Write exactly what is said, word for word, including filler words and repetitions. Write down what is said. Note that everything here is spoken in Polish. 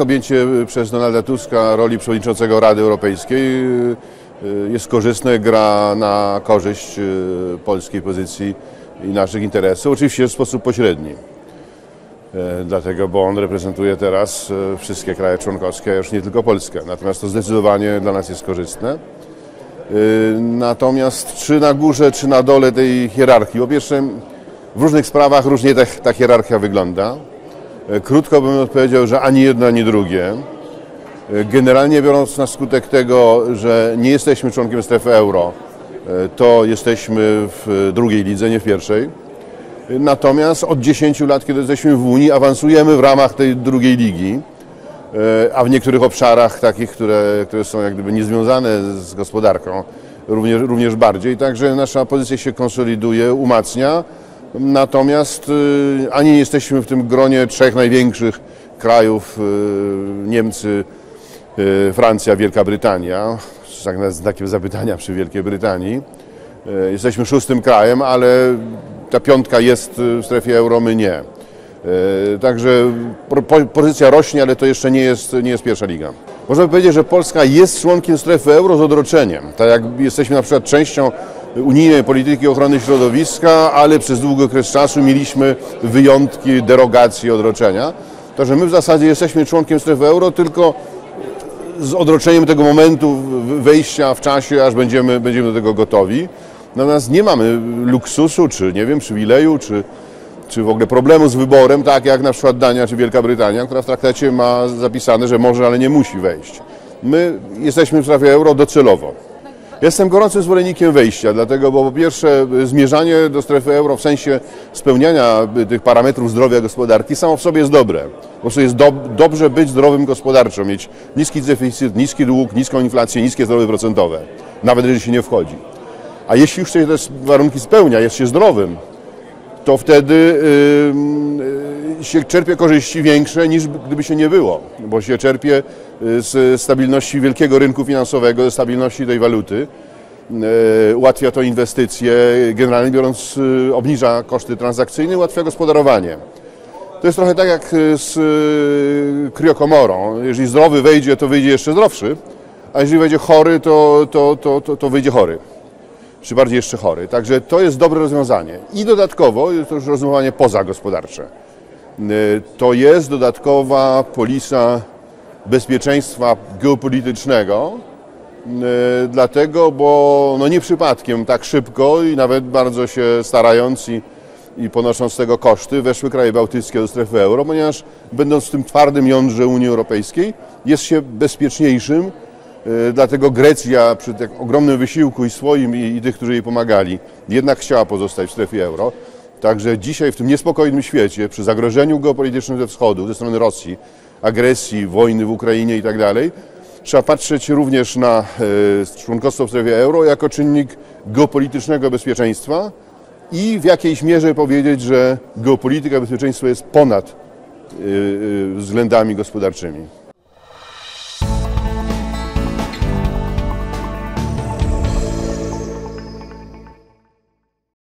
Objęcie przez Donalda Tuska roli przewodniczącego Rady Europejskiej jest korzystne, gra na korzyść polskiej pozycji i naszych interesów, oczywiście w sposób pośredni. Dlatego, bo on reprezentuje teraz wszystkie kraje członkowskie, a już nie tylko Polskę. Natomiast to zdecydowanie dla nas jest korzystne. Natomiast czy na górze, czy na dole tej hierarchii? Po pierwsze, w różnych sprawach różnie ta, ta hierarchia wygląda. Krótko bym odpowiedział, że ani jedno, ani drugie. Generalnie biorąc, na skutek tego, że nie jesteśmy członkiem strefy euro, to jesteśmy w drugiej lidze, nie w pierwszej. Natomiast od dziesięciu lat, kiedy jesteśmy w Unii, awansujemy w ramach tej drugiej ligi, a w niektórych obszarach takich, które, które są jak gdyby niezwiązane z gospodarką, również, również bardziej. Także nasza pozycja się konsoliduje, umacnia. Natomiast ani nie jesteśmy w tym gronie trzech największych krajów, Niemcy, Francja, Wielka Brytania, z znakiem zapytania przy Wielkiej Brytanii. Jesteśmy szóstym krajem, ale ta piątka jest w strefie euro, my nie. Także pozycja rośnie, ale to jeszcze nie jest, nie jest pierwsza liga. Można powiedzieć, że Polska jest członkiem strefy euro z odroczeniem. Tak jak jesteśmy na przykład częścią unijnej polityki ochrony środowiska, ale przez długi okres czasu mieliśmy wyjątki, derogacje, odroczenia. Także my w zasadzie jesteśmy członkiem strefy euro, tylko z odroczeniem tego momentu wejścia w czasie, aż będziemy, będziemy do tego gotowi. Natomiast nie mamy luksusu, czy nie wiem, przywileju, czy, czy w ogóle problemu z wyborem, tak jak na przykład Dania czy Wielka Brytania, która w traktacie ma zapisane, że może, ale nie musi wejść. My jesteśmy w strefie euro docelowo. Jestem gorącym zwolennikiem wejścia, dlatego, bo po pierwsze zmierzanie do strefy euro w sensie spełniania tych parametrów zdrowia gospodarki samo w sobie jest dobre. Po prostu jest do, dobrze być zdrowym gospodarczo, mieć niski deficyt, niski dług, niską inflację, niskie zdrowie procentowe, nawet jeżeli się nie wchodzi. A jeśli już się te warunki spełnia, jest się zdrowym, to wtedy yy, się czerpie korzyści większe niż gdyby się nie było, bo się czerpie z stabilności wielkiego rynku finansowego, ze stabilności tej waluty. Yy, ułatwia to inwestycje, generalnie biorąc yy, obniża koszty transakcyjne, ułatwia gospodarowanie. To jest trochę tak jak z yy, kriokomorą. Jeżeli zdrowy wejdzie, to wyjdzie jeszcze zdrowszy, a jeżeli wejdzie chory, to, to, to, to, to wyjdzie chory. Czy bardziej jeszcze chory. Także to jest dobre rozwiązanie. I dodatkowo, to już rozumowanie pozagospodarcze, to jest dodatkowa polisa bezpieczeństwa geopolitycznego, dlatego, bo no nie przypadkiem tak szybko i nawet bardzo się starając i, i ponosząc z tego koszty weszły kraje bałtyckie do strefy euro, ponieważ będąc w tym twardym jądrze Unii Europejskiej jest się bezpieczniejszym. Dlatego Grecja przy tak ogromnym wysiłku i swoim, i, i tych, którzy jej pomagali, jednak chciała pozostać w strefie euro. Także dzisiaj w tym niespokojnym świecie, przy zagrożeniu geopolitycznym ze wschodu, ze strony Rosji, agresji, wojny w Ukrainie itd., trzeba patrzeć również na y, członkostwo w strefie euro jako czynnik geopolitycznego bezpieczeństwa i w jakiejś mierze powiedzieć, że geopolityka bezpieczeństwa jest ponad y, y, względami gospodarczymi.